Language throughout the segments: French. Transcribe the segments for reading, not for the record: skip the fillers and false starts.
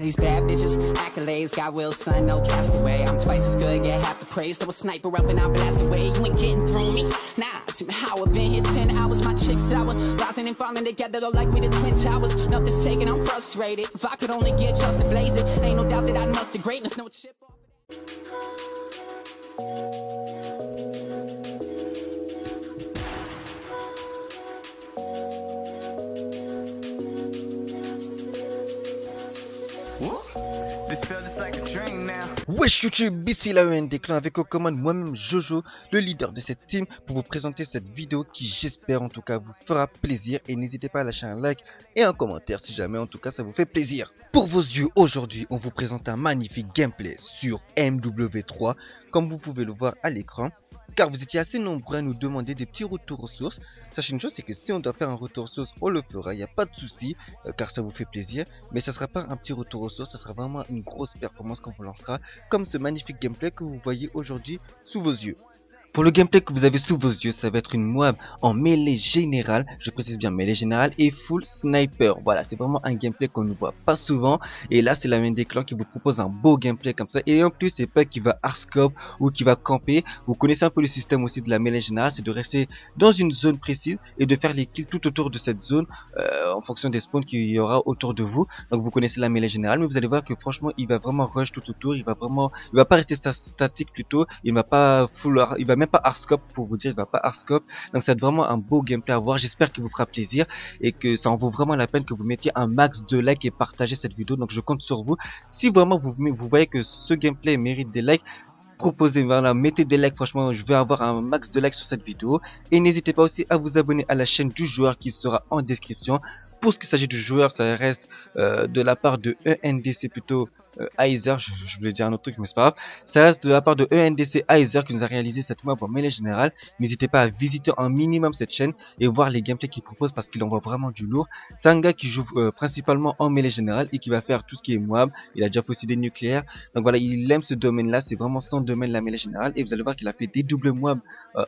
These bad bitches, accolades, got Will's son, no castaway. I'm twice as good, get half the praise. Throw a sniper up and I'll blast away. You ain't getting through me, nah. How I've been here 10 hours, my chick sour, rising and falling together though like we the twin towers. Nothing's taken, I'm frustrated. If I could only get just to blaze it, ain't no doubt that I'd muster greatness. No chip off of that. Wesh YouTube, ici la EnDC avec aux commandes moi-même Jojo, le leader de cette team, pour vous présenter cette vidéo qui, j'espère en tout cas, vous fera plaisir. Et n'hésitez pas à lâcher un like et un commentaire si jamais en tout cas ça vous fait plaisir. Pour vos yeux, aujourd'hui on vous présente un magnifique gameplay sur MW3, comme vous pouvez le voir à l'écran. Car vous étiez assez nombreux à nous demander des petits retours aux sources. Sachez une chose, c'est que si on doit faire un retour aux sources, on le fera, il n'y a pas de souci, car ça vous fait plaisir. Mais ça ne sera pas un petit retour aux sources, ça sera vraiment une grosse performance qu'on vous lancera, comme ce magnifique gameplay que vous voyez aujourd'hui sous vos yeux. Pour le gameplay que vous avez sous vos yeux, ça va être une MOAB en mêlée générale, je précise bien mêlée générale, et full sniper. Voilà, c'est vraiment un gameplay qu'on ne voit pas souvent, et là c'est la EnDC qui vous propose un beau gameplay comme ça, et en plus c'est pas qui va hardscope ou qui va camper. Vous connaissez un peu le système aussi de la mêlée générale, c'est de rester dans une zone précise et de faire les kills tout autour de cette zone, en fonction des spawns qu'il y aura autour de vous. Donc vous connaissez la mêlée générale, mais vous allez voir que franchement il va vraiment rush tout autour, il va pas rester statique plutôt, il va même pas hardscope, pour vous dire, il va pas hardscope. Donc c'est vraiment un beau gameplay à voir, j'espère qu'il vous fera plaisir et que ça en vaut vraiment la peine que vous mettiez un max de likes et partagez cette vidéo. Donc je compte sur vous, si vraiment vous voyez que ce gameplay mérite des likes, proposez, voilà, mettez des likes, franchement je veux avoir un max de likes sur cette vidéo. Et n'hésitez pas aussi à vous abonner à la chaîne du joueur qui sera en description. Pour ce qui s'agit du joueur, ça reste de la part de EnDC, plutôt Aizer, je voulais dire un autre truc mais c'est pas grave. Ça reste de la part de EnDC Aizer qui nous a réalisé cette MOAB en mêlée générale. N'hésitez pas à visiter un minimum cette chaîne et voir les gameplays qu'il propose, parce qu'il envoie vraiment du lourd. C'est un gars qui joue principalement en mêlée générale et qui va faire tout ce qui est MOAB. Il a déjà fait aussi des nucléaires. Donc voilà, il aime ce domaine là, c'est vraiment son domaine, la mêlée générale. Et vous allez voir qu'il a fait des doubles MOAB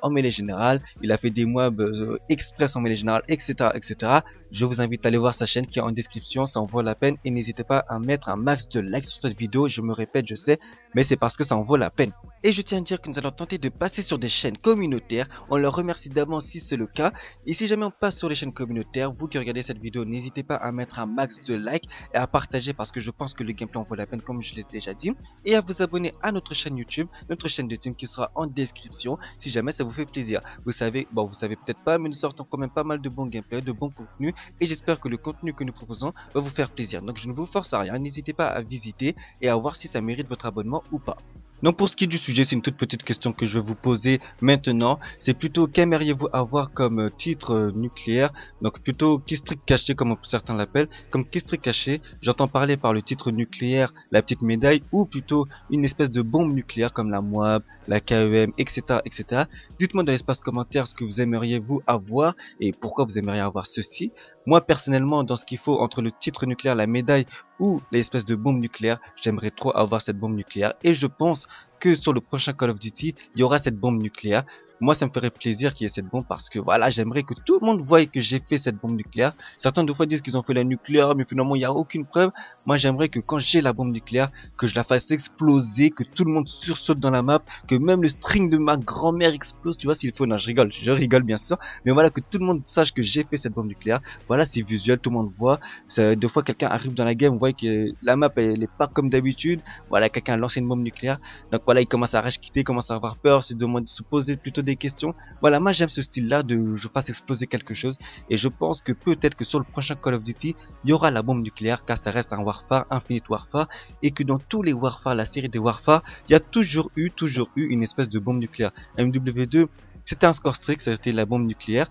en mêlée générale, il a fait des MOAB express en mêlée générale, etc, etc. Je vous invite allez voir sa chaîne qui est en description, ça en vaut la peine. Et n'hésitez pas à mettre un max de likes sur cette vidéo, je me répète je sais, mais c'est parce que ça en vaut la peine. Et je tiens à dire que nous allons tenter de passer sur des chaînes communautaires, on leur remercie d'avance si c'est le cas. Et si jamais on passe sur les chaînes communautaires, vous qui regardez cette vidéo, n'hésitez pas à mettre un max de likes et à partager, parce que je pense que le gameplay en vaut la peine comme je l'ai déjà dit. Et à vous abonner à notre chaîne YouTube, notre chaîne de team qui sera en description, si jamais ça vous fait plaisir. Vous savez, bon vous savez peut-être pas, mais nous sortons quand même pas mal de bons gameplays, de bons contenus, et j'espère que le contenu que nous proposons va vous faire plaisir. Donc je ne vous force à rien, n'hésitez pas à visiter et à voir si ça mérite votre abonnement ou pas. Donc pour ce qui est du sujet, c'est une toute petite question que je vais vous poser maintenant. C'est plutôt qu'aimeriez-vous avoir comme titre nucléaire, donc plutôt kill streak caché comme certains l'appellent. Comme kill streak caché, j'entends parler par le titre nucléaire la petite médaille, ou plutôt une espèce de bombe nucléaire comme la MOAB, la KEM, etc, etc. Dites-moi dans l'espace commentaire ce que vous aimeriez vous avoir et pourquoi vous aimeriez avoir ceci. Moi personnellement, dans ce qu'il faut entre le titre nucléaire, la médaille ou l'espèce de bombe nucléaire, j'aimerais trop avoir cette bombe nucléaire, et je pense que sur le prochain Call of Duty, il y aura cette bombe nucléaire. Moi ça me ferait plaisir qu'il y ait cette bombe, parce que voilà, j'aimerais que tout le monde voie que j'ai fait cette bombe nucléaire. Certains des fois disent qu'ils ont fait la nucléaire mais finalement il n'y a aucune preuve. Moi j'aimerais que quand j'ai la bombe nucléaire, que je la fasse exploser, que tout le monde sursaute dans la map, que même le string de ma grand-mère explose, tu vois s'il faut. Non je rigole bien sûr, mais voilà, que tout le monde sache que j'ai fait cette bombe nucléaire. Voilà, c'est visuel, tout le monde voit. Deux fois quelqu'un arrive dans la game, on voit que la map elle est pas comme d'habitude. Voilà, quelqu'un a lancé une bombe nucléaire, donc voilà, il commence à rage quitter, commence à avoir peur, se poser plutôt des questions. Voilà, moi j'aime ce style là de je fasse exploser quelque chose, et je pense que peut-être que sur le prochain Call of Duty il y aura la bombe nucléaire, car ça reste un Warfare, Infinite Warfare, et que dans tous les Warfare, la série des Warfare, il y a toujours eu une espèce de bombe nucléaire. MW2 c'était un score streak, ça a été la bombe nucléaire,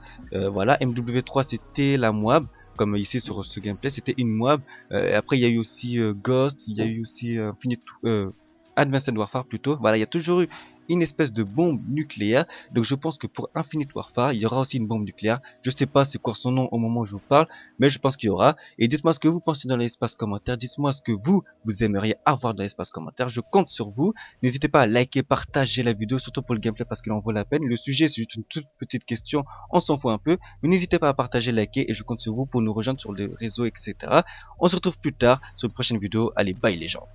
voilà. MW3 c'était la MOAB, comme ici sur ce gameplay c'était une MOAB. Après il y a eu aussi Ghost, il y a eu aussi Advanced Warfare plutôt. Voilà, il y a toujours eu une espèce de bombe nucléaire. Donc je pense que pour Infinite Warfare, il y aura aussi une bombe nucléaire. Je sais pas c'est quoi son nom au moment où je vous parle, mais je pense qu'il y aura. Et dites-moi ce que vous pensez dans l'espace commentaire. Dites-moi ce que vous aimeriez avoir dans l'espace commentaire. Je compte sur vous. N'hésitez pas à liker, partager la vidéo, surtout pour le gameplay parce qu'il en vaut la peine. Le sujet c'est juste une toute petite question, on s'en fout un peu. Mais n'hésitez pas à partager, liker et je compte sur vous pour nous rejoindre sur les réseaux, etc. On se retrouve plus tard sur une prochaine vidéo. Allez, bye les gens.